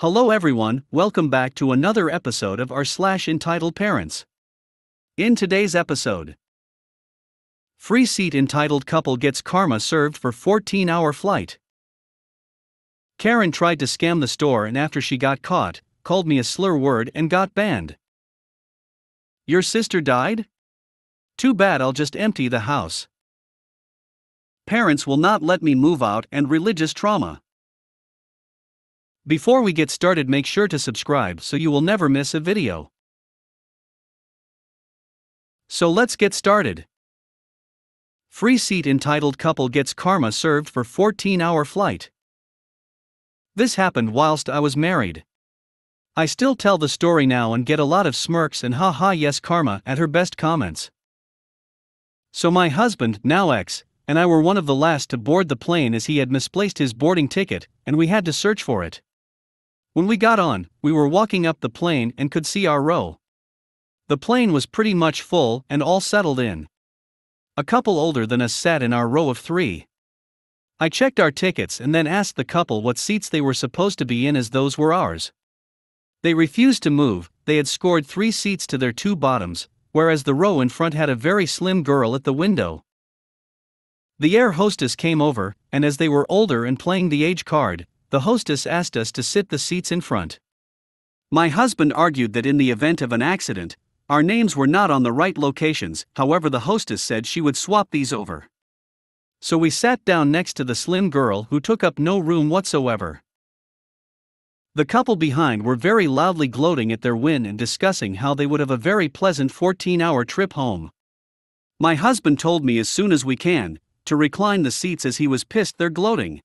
Hello everyone, welcome back to another episode of r/ entitled parents. In today's episode, free seat entitled couple gets karma served for 14-hour flight. Karen tried to scam the store and after she got caught, called me a slur word and got banned. Your sister died? Too bad, I'll just empty the house. Parents will not let me move out and religious trauma. Before we get started, make sure to subscribe so you will never miss a video. So let's get started. Free seat entitled couple gets karma served for 14-hour flight. This happened whilst I was married. I still tell the story now and get a lot of smirks and haha yes karma at her best comments. So my husband, now ex, and I were one of the last to board the plane as he had misplaced his boarding ticket and we had to search for it. When we got on, we were walking up the plane and could see our row. The plane was pretty much full and all settled in. A couple older than us sat in our row of three. I checked our tickets and then asked the couple what seats they were supposed to be in as those were ours. They refused to move, they had scored three seats to their two bottoms, whereas the row in front had a very slim girl at the window. The air hostess came over, and as they were older and playing the age card, the hostess asked us to sit the seats in front. My husband argued that in the event of an accident, our names were not on the right locations, however the hostess said she would swap these over. So we sat down next to the slim girl who took up no room whatsoever. The couple behind were very loudly gloating at their win and discussing how they would have a very pleasant 14-hour trip home. My husband told me as soon as we can, to recline the seats as he was pissed they're gloating.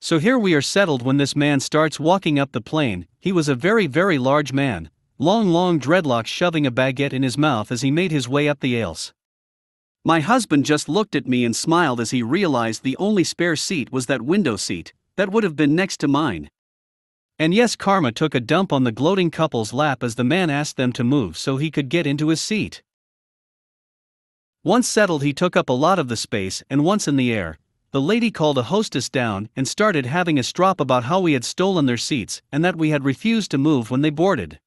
So here we are settled when this man starts walking up the plane. He was a very large man, long dreadlocks, shoving a baguette in his mouth as he made his way up the aisles. My husband just looked at me and smiled as he realized the only spare seat was that window seat, that would have been next to mine. And yes, karma took a dump on the gloating couple's lap as the man asked them to move so he could get into his seat. Once settled, he took up a lot of the space, and once in the air, the lady called a hostess down and started having a strop about how we had stolen their seats and that we had refused to move when they boarded.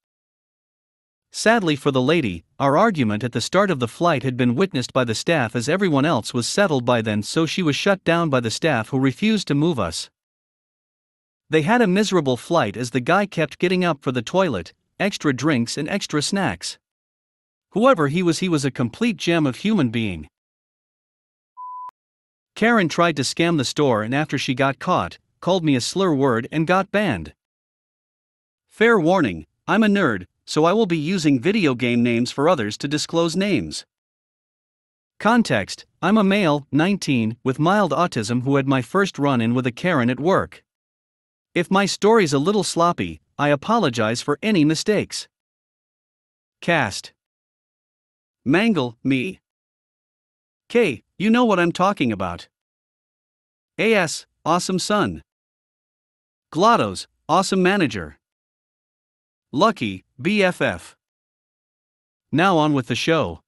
Sadly for the lady, our argument at the start of the flight had been witnessed by the staff as everyone else was settled by then, so she was shut down by the staff who refused to move us. They had a miserable flight as the guy kept getting up for the toilet, extra drinks and extra snacks. Whoever he was a complete gem of human being. Karen tried to scam the store and after she got caught, called me a slur word and got banned. Fair warning, I'm a nerd, so I will be using video game names for others to disclose names. Context: I'm a male, 19, with mild autism who had my first run-in with a Karen at work. If my story's a little sloppy, I apologize for any mistakes. Cast. Mangle, me. K, you know what I'm talking about. AS, awesome son. Glottos, awesome manager. Lucky, BFF. Now on with the show.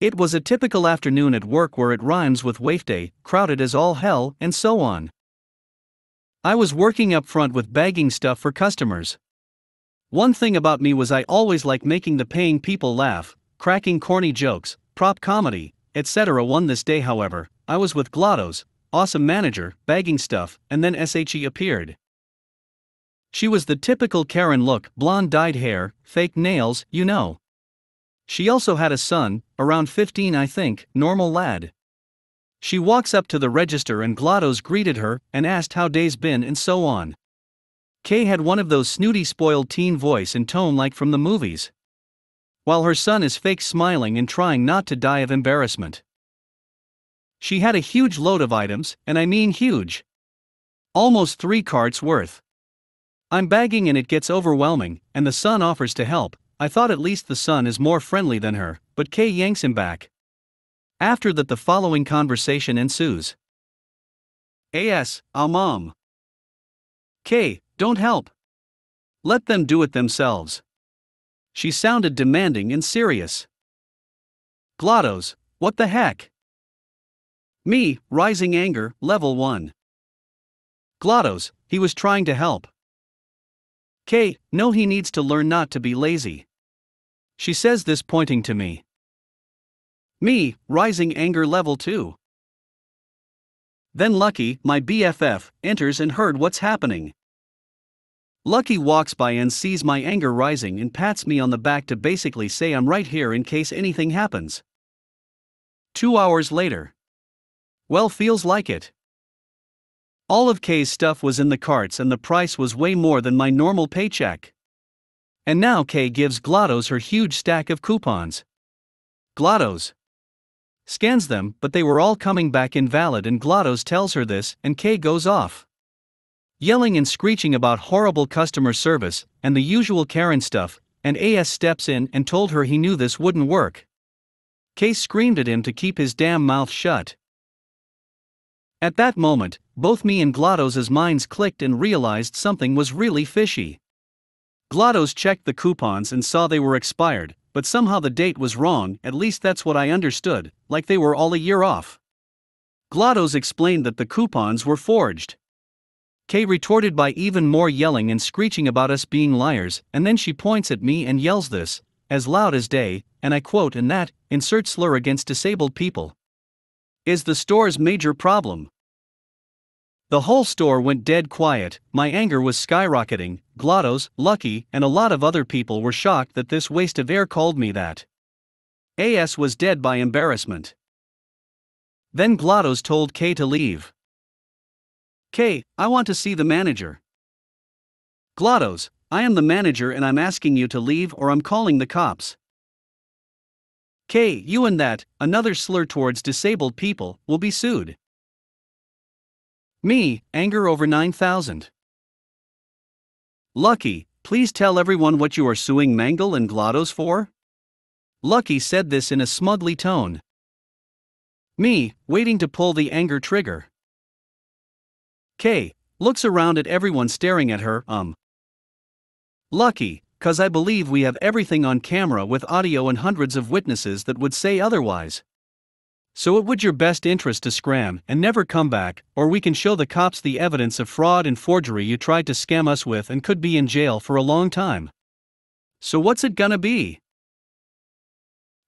It was a typical afternoon at work where it rhymes with waif day, crowded as all hell, and so on. I was working up front with bagging stuff for customers. One thing about me was I always liked making the paying people laugh, cracking corny jokes, prop comedy, etc. One this day, however, I was with Glottos, awesome manager, bagging stuff, and then SHE appeared. She was the typical Karen look, blonde dyed hair, fake nails, you know. She also had a son, around 15 I think, normal lad. She walks up to the register and Glottos greeted her and asked how day's been and so on. Kay had one of those snooty spoiled teen voice and tone like from the movies. While her son is fake smiling and trying not to die of embarrassment. She had a huge load of items, and I mean huge. Almost 3 carts worth. I'm bagging and it gets overwhelming, and the son offers to help. I thought at least the son is more friendly than her, but Kay yanks him back. After that the following conversation ensues. AS, mom. Kay, don't help. Let them do it themselves. She sounded demanding and serious. Glottos, what the heck? Me, rising anger, level 1. Glottos, he was trying to help. Kay, no, he needs to learn not to be lazy. She says this pointing to me. Me, rising anger level 2. Then Lucky, my BFF, enters and heard what's happening. Lucky walks by and sees my anger rising and pats me on the back to basically say I'm right here in case anything happens. 2 hours later. Well, feels like it. All of Kay's stuff was in the carts and the price was way more than my normal paycheck. And now Kay gives Glottos her huge stack of coupons. Glottos scans them, but they were all coming back invalid, and Glottos tells her this and Kay goes off, yelling and screeching about horrible customer service and the usual Karen stuff, and AS steps in and told her he knew this wouldn't work. Kay screamed at him to keep his damn mouth shut. At that moment, both me and Glottos' minds clicked and realized something was really fishy. Glottos checked the coupons and saw they were expired, but somehow the date was wrong, at least that's what I understood, like they were all a year off. Glottos explained that the coupons were forged. Kay retorted by even more yelling and screeching about us being liars, and then she points at me and yells this, as loud as day, and I quote, "In that, insert slur against disabled people is the store's major problem." The whole store went dead quiet, my anger was skyrocketing, Glottos, Lucky, and a lot of other people were shocked that this waste of air called me that. AS was dead by embarrassment. Then Glottos told Kay to leave. "Kay, I want to see the manager." "Glottos, I am the manager and I'm asking you to leave or I'm calling the cops." "Kay, you and that, another slur towards disabled people, will be sued." Me, anger over 9,000. Lucky, please tell everyone what you are suing Mangle and Glottos for? Lucky said this in a smugly tone. Me, waiting to pull the anger trigger. Kay, looks around at everyone staring at her, Lucky, cause I believe we have everything on camera with audio and hundreds of witnesses that would say otherwise. So it would your best interest to scram and never come back, or we can show the cops the evidence of fraud and forgery you tried to scam us with and could be in jail for a long time. So what's it gonna be?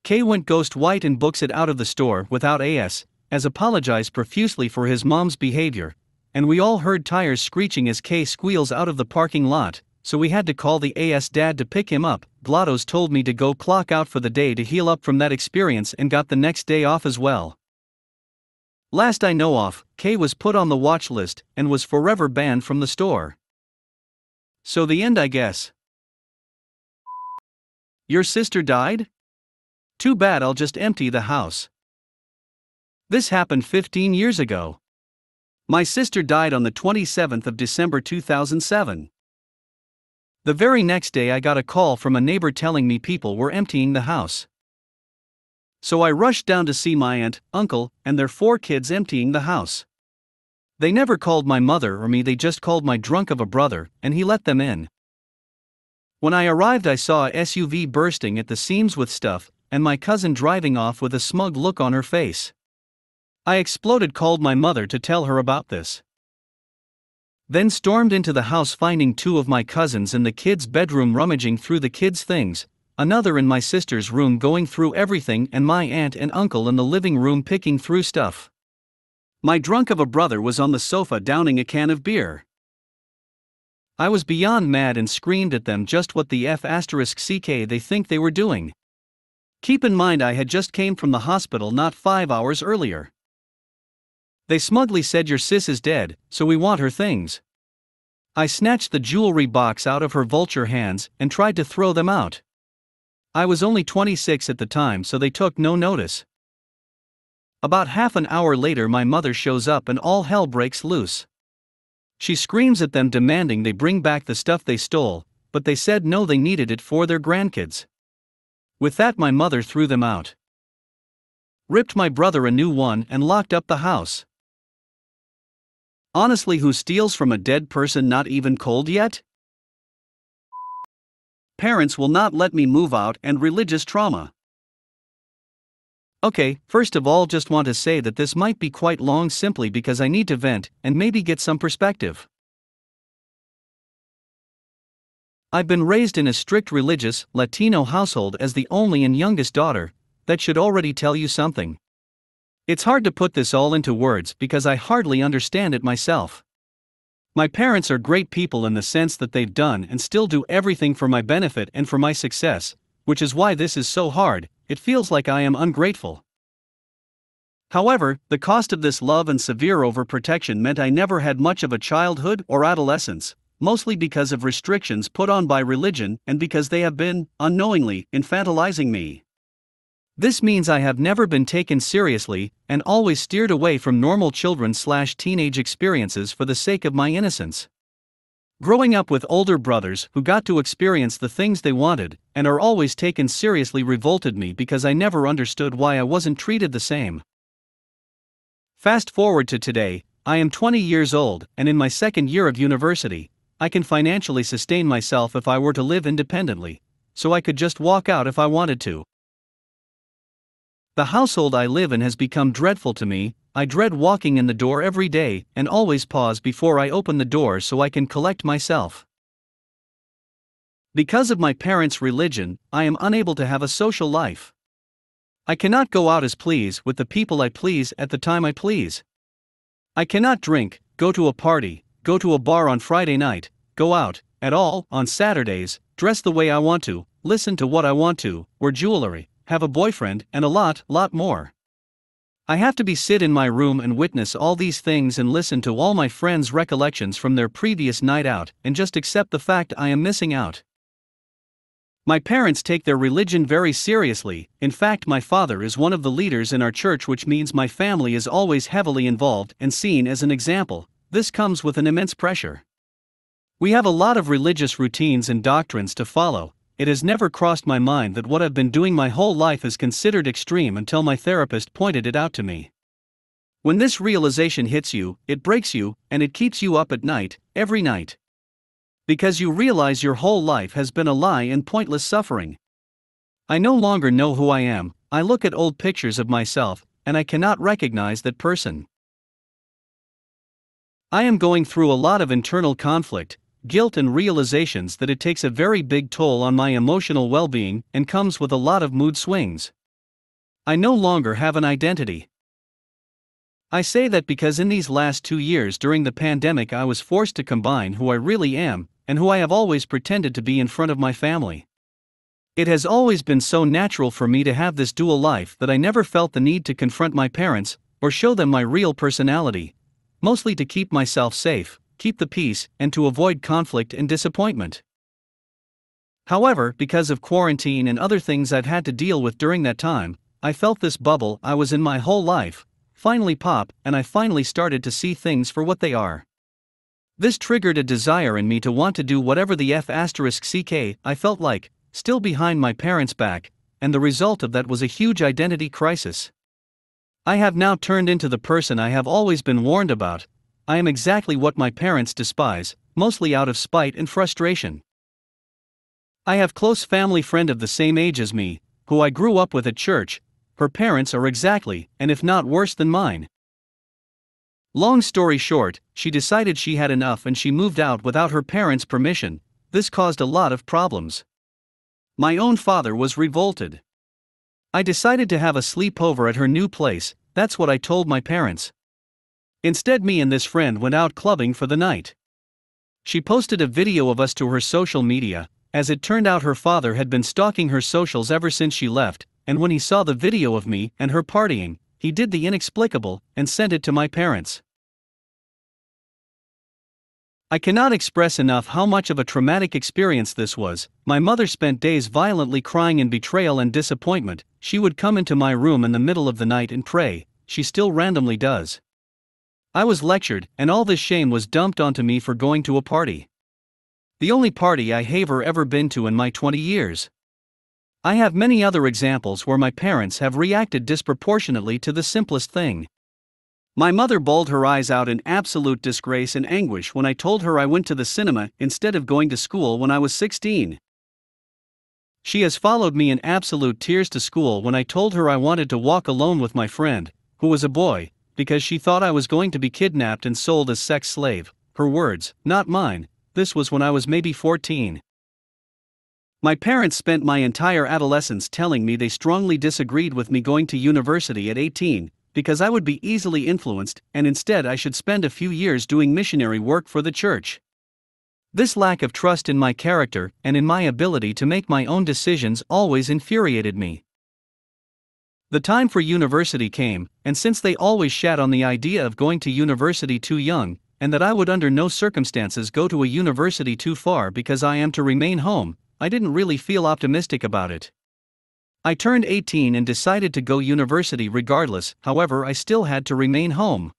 Kay went ghost white and books it out of the store without AS, as apologized profusely for his mom's behavior, and we all heard tires screeching as Kay squeals out of the parking lot. So we had to call the AS dad to pick him up. Glottos told me to go clock out for the day to heal up from that experience and got the next day off as well. Last I know off, Kay was put on the watch list and was forever banned from the store. So the end, I guess. Your sister died? Too bad, I'll just empty the house. This happened 15 years ago. My sister died on the 27th of December 2007. The very next day I got a call from a neighbor telling me people were emptying the house. So I rushed down to see my aunt, uncle, and their 4 kids emptying the house. They never called my mother or me, they just called my drunk of a brother, and he let them in. When I arrived I saw a SUV bursting at the seams with stuff, and my cousin driving off with a smug look on her face. I exploded, called my mother to tell her about this. Then stormed into the house, finding 2 of my cousins in the kids' bedroom rummaging through the kids' things, another in my sister's room going through everything, and my aunt and uncle in the living room picking through stuff. My drunk of a brother was on the sofa downing a can of beer. I was beyond mad and screamed at them just what the F***CK they think they were doing. Keep in mind I had just came from the hospital not 5 hours earlier. They smugly said your sis is dead, so we want her things. I snatched the jewelry box out of her vulture hands and tried to throw them out. I was only 26 at the time, so they took no notice. About half an hour later my mother shows up and all hell breaks loose. She screams at them demanding they bring back the stuff they stole, but they said no, they needed it for their grandkids. With that my mother threw them out, ripped my brother a new one, and locked up the house. Honestly, who steals from a dead person not even cold yet? Parents will not let me move out and religious trauma. Okay, first of all, just want to say that this might be quite long simply because I need to vent and maybe get some perspective. I've been raised in a strict religious, Latino household as the only and youngest daughter. That should already tell you something. It's hard to put this all into words because I hardly understand it myself. My parents are great people in the sense that they've done and still do everything for my benefit and for my success, which is why this is so hard. It feels like I am ungrateful. However, the cost of this love and severe overprotection meant I never had much of a childhood or adolescence, mostly because of restrictions put on by religion and because they have been, unknowingly, infantilizing me. This means I have never been taken seriously and always steered away from normal children/teenage experiences for the sake of my innocence. Growing up with older brothers who got to experience the things they wanted and are always taken seriously revolted me because I never understood why I wasn't treated the same. Fast forward to today, I am 20 years old and in my second year of university. I can financially sustain myself if I were to live independently, so I could just walk out if I wanted to. The household I live in has become dreadful to me. I dread walking in the door every day and always pause before I open the door so I can collect myself. Because of my parents' religion, I am unable to have a social life. I cannot go out as please with the people I please at the time I please. I cannot drink, go to a party, go to a bar on Friday night, go out at all on Saturdays, dress the way I want to, listen to what I want to, wear jewelry. Have a boyfriend, and a lot more. I have to sit in my room and witness all these things and listen to all my friends' recollections from their previous night out and just accept the fact I am missing out. My parents take their religion very seriously. In fact, my father is one of the leaders in our church, which means my family is always heavily involved and seen as an example. This comes with an immense pressure. We have a lot of religious routines and doctrines to follow. It has never crossed my mind that what I've been doing my whole life is considered extreme until my therapist pointed it out to me. When this realization hits you, it breaks you, and it keeps you up at night, every night. Because you realize your whole life has been a lie and pointless suffering. I no longer know who I am. I look at old pictures of myself, and I cannot recognize that person. I am going through a lot of internal conflict, guilt and realizations that it takes a very big toll on my emotional well-being and comes with a lot of mood swings. I no longer have an identity. I say that because in these last 2 years during the pandemic I was forced to combine who I really am and who I have always pretended to be in front of my family. It has always been so natural for me to have this dual life that I never felt the need to confront my parents or show them my real personality, mostly to keep myself safe, keep the peace, and to avoid conflict and disappointment. However, because of quarantine and other things I've had to deal with during that time, I felt this bubble I was in my whole life finally pop, and I finally started to see things for what they are. This triggered a desire in me to want to do whatever the F***ck I felt like, still behind my parents' back, and the result of that was a huge identity crisis. I have now turned into the person I have always been warned about. I am exactly what my parents despise, mostly out of spite and frustration. I have a close family friend of the same age as me, who I grew up with at church. Her parents are exactly, and if not worse than mine. Long story short, she decided she had enough and she moved out without her parents' permission. This caused a lot of problems. My own father was revolted. I decided to have a sleepover at her new place. That's what I told my parents. Instead, me and this friend went out clubbing for the night. She posted a video of us to her social media. As it turned out, her father had been stalking her socials ever since she left, and when he saw the video of me and her partying, he did the inexplicable and sent it to my parents. I cannot express enough how much of a traumatic experience this was. My mother spent days violently crying in betrayal and disappointment. She would come into my room in the middle of the night and pray. She still randomly does. I was lectured, and all this shame was dumped onto me for going to a party. The only party I have ever been to in my 20 years. I have many other examples where my parents have reacted disproportionately to the simplest thing. My mother bawled her eyes out in absolute disgrace and anguish when I told her I went to the cinema instead of going to school when I was 16. She has followed me in absolute tears to school when I told her I wanted to walk alone with my friend, who was a boy, because she thought I was going to be kidnapped and sold as sex slave. Her words, not mine. This was when I was maybe 14. My parents spent my entire adolescence telling me they strongly disagreed with me going to university at 18, because I would be easily influenced, and instead I should spend a few years doing missionary work for the church. This lack of trust in my character and in my ability to make my own decisions always infuriated me. The time for university came, and since they always shat on the idea of going to university too young, and that I would under no circumstances go to a university too far because I am to remain home, I didn't really feel optimistic about it. I turned 18 and decided to go university regardless, however I still had to remain home.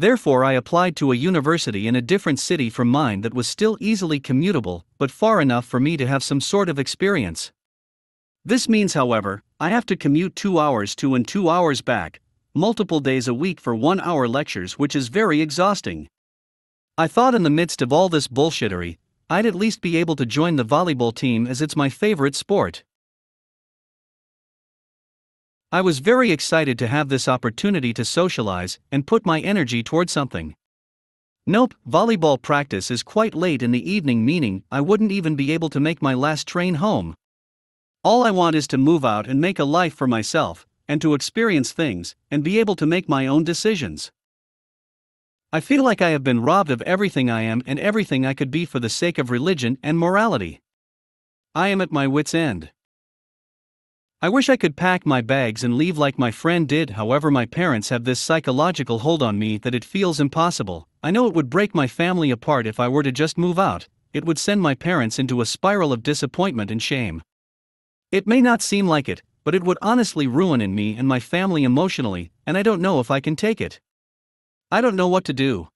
Therefore I applied to a university in a different city from mine that was still easily commutable, but far enough for me to have some sort of experience. This means, however, I have to commute 2 hours to and 2 hours back, multiple days a week for 1 hour lectures, which is very exhausting. I thought in the midst of all this bullshittery, I'd at least be able to join the volleyball team as it's my favorite sport. I was very excited to have this opportunity to socialize and put my energy toward something. Nope, volleyball practice is quite late in the evening, meaning I wouldn't even be able to make my last train home. All I want is to move out and make a life for myself, and to experience things, and be able to make my own decisions. I feel like I have been robbed of everything I am and everything I could be for the sake of religion and morality. I am at my wit's end. I wish I could pack my bags and leave like my friend did, however my parents have this psychological hold on me that it feels impossible. I know it would break my family apart if I were to just move out. It would send my parents into a spiral of disappointment and shame. It may not seem like it, but it would honestly ruin in me and my family emotionally, and I don't know if I can take it. I don't know what to do.